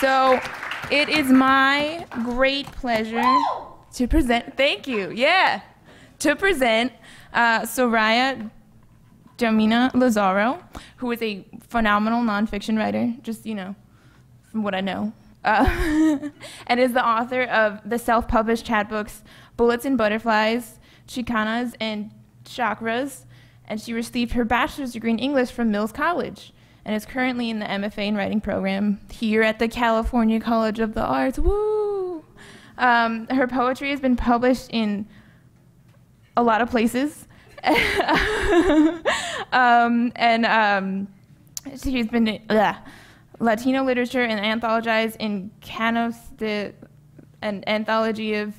So it is my great pleasure to present, thank you, yeah, to present Soraiya Domi Lozano, who is a phenomenal nonfiction writer, just, you know, from what I know, and is the author of the self-published chapbooks Bullets and Butterflies, Chicanas and Chakras, and she received her bachelor's degree in English from Mills College, and is currently in the MFA in writing program here at the California College of the Arts. Woo! Her poetry has been published in a lot of places, and she's been in Latino literature and anthologized in Canos, an anthology of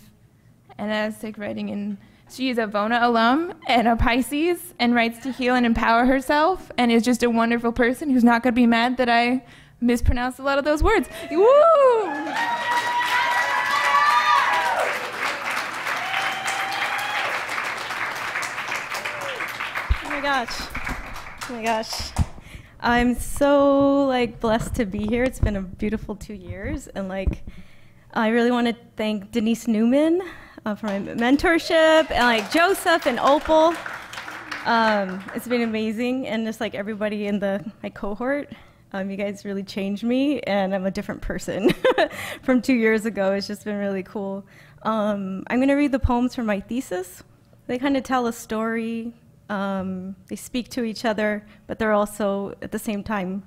Aztec writing. And she is a VONA alum and a Pisces, and writes to heal and empower herself, and is just a wonderful person who's not going to be mad that I mispronounced a lot of those words. Woo! Oh my gosh. Oh my gosh. I'm so, like, blessed to be here. It's been a beautiful 2 years, and, like, I really want to thank Denise Newman for my mentorship, and, like, Joseph and Opal. It's been amazing, and just, like, everybody in my cohort, you guys really changed me, and I'm a different person from 2 years ago. It's just been really cool. I'm going to read the poems from my thesis. They kind of tell a story. They speak to each other, but they're also, at the same time,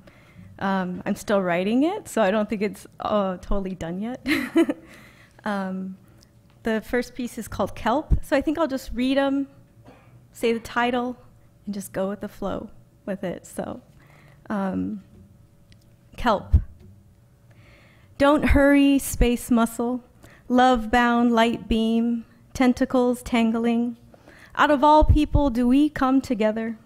I'm still writing it, so I don't think it's totally done yet. The first piece is called Kelp, so I think I'll just read them, say the title, and just go with the flow with it. So, Kelp. Don't hurry, space muscle, love-bound light beam, tentacles tangling. Out of all people do we come together,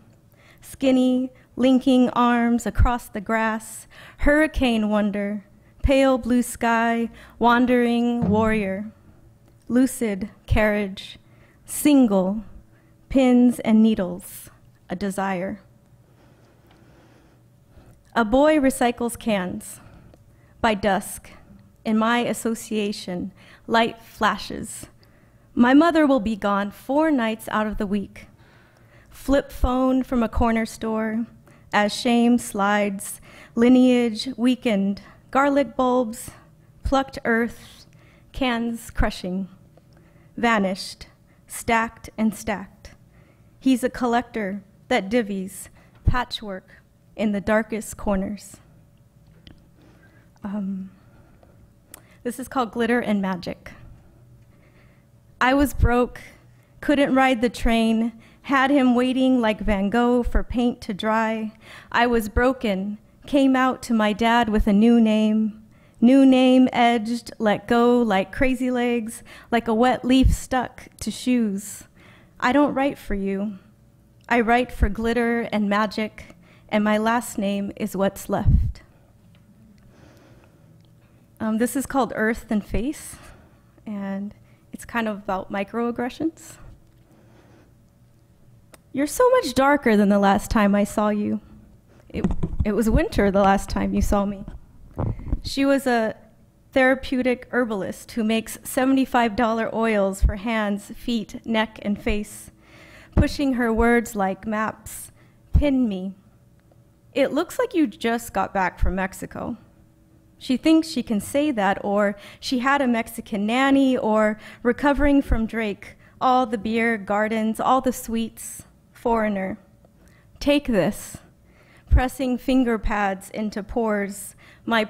skinny, linking arms across the grass, hurricane wonder, pale blue sky, wandering warrior, lucid carriage, single, pins and needles, a desire. A boy recycles cans. By dusk, in my association, light flashes. My mother will be gone 4 nights out of the week. Flip phone from a corner store, as shame slides, lineage weakened, garlic bulbs, plucked earth, cans crushing, vanished, stacked and stacked. He's a collector that divvies patchwork in the darkest corners. This is called Glitter and Magic. I was broke, couldn't ride the train, had him waiting like Van Gogh for paint to dry. I was broken, came out to my dad with a new name edged, let go like crazy legs, like a wet leaf stuck to shoes. I don't write for you. I write for glitter and magic, and my last name is what's left. This is called Earth and Face, and it's kind of about microaggressions. You're so much darker than the last time I saw you. It was winter the last time you saw me. She was a therapeutic herbalist who makes $75 oils for hands, feet, neck, and face, pushing her words like maps. Pin me. It looks like you just got back from Mexico. She thinks she can say that, or she had a Mexican nanny, or recovering from Drake, all the beer gardens, all the sweets, foreigner. Take this, pressing finger pads into pores, my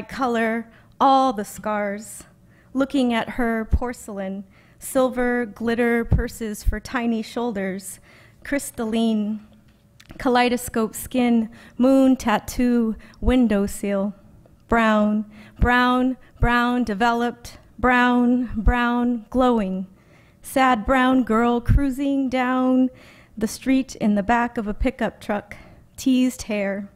color, all the scars. Looking at her porcelain, silver glitter purses for tiny shoulders, crystalline, kaleidoscope skin, moon tattoo, windowsill. Brown, brown, brown, developed, brown, brown, glowing. Sad brown girl cruising down the street in the back of a pickup truck, teased hair.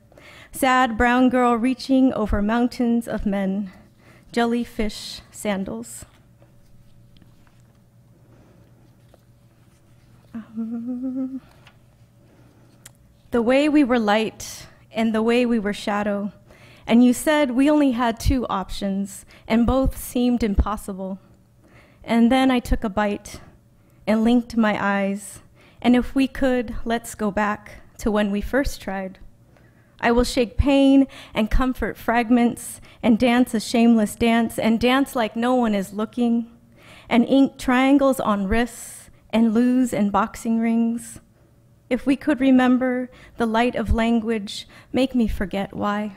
Sad brown girl reaching over mountains of men, jellyfish sandals. The way we were light and the way we were shadow, And you said we only had two options, and both seemed impossible. And then I took a bite and linked my eyes. And if we could, let's go back to when we first tried. I will shake pain and comfort fragments and dance a shameless dance and dance like no one is looking and ink triangles on wrists and lose in boxing rings. If we could remember the light of language, make me forget why.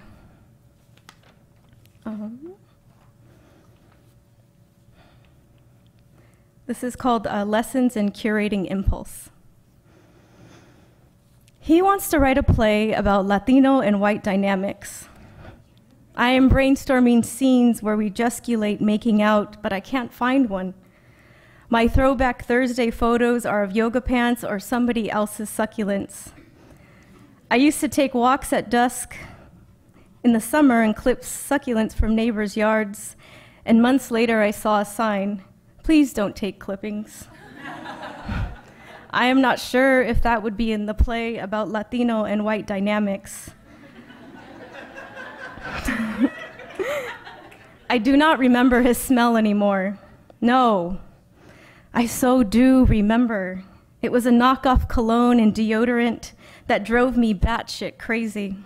This is called Lessons in Curating Impulse. He wants to write a play about Latino and white dynamics. I am brainstorming scenes where we gesticulate making out, but I can't find one. My Throwback Thursday photos are of yoga pants or somebody else's succulents. I used to take walks at dusk in the summer and clip succulents from neighbors' yards, and months later I saw a sign, "Please don't take clippings." I am not sure if that would be in the play about Latino and white dynamics. I do not remember his smell anymore. No, I so do remember. It was a knockoff cologne and deodorant that drove me batshit crazy.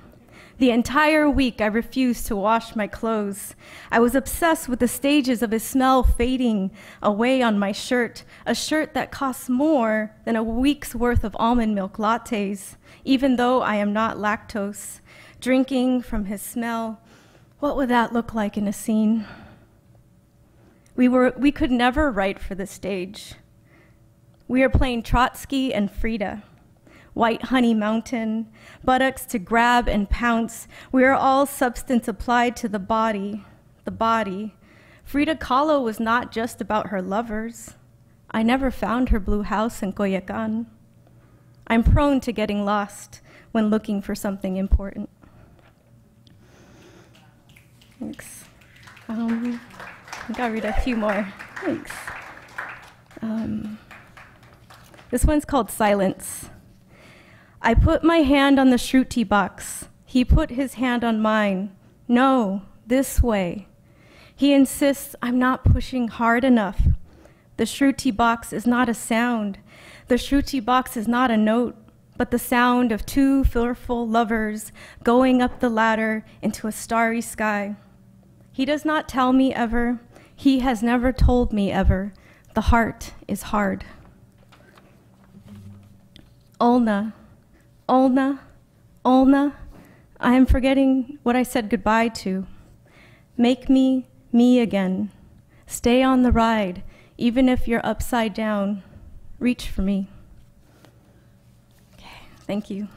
The entire week I refused to wash my clothes. I was obsessed with the stages of his smell fading away on my shirt, a shirt that costs more than a week's worth of almond milk lattes, even though I am not lactose. Drinking from his smell, what would that look like in a scene? We could never write for the stage. We are playing Trotsky and Frida, White Honey Mountain, buttocks to grab and pounce. We are all substance applied to the body, the body. Frida Kahlo was not just about her lovers. I never found her blue house in Coyoacan. I'm prone to getting lost when looking for something important. Thanks. I gotta read a few more. Thanks. This one's called Silence. I put my hand on the Shruti box. He put his hand on mine. No, this way. He insists I'm not pushing hard enough. The Shruti box is not a sound. The Shruti box is not a note, but the sound of two fearful lovers going up the ladder into a starry sky. He does not tell me ever. He has never told me ever. The heart is hard. Olna, Olna, Olna, I am forgetting what I said goodbye to. Make me, me again. Stay on the ride, even if you're upside down. Reach for me. Okay, thank you.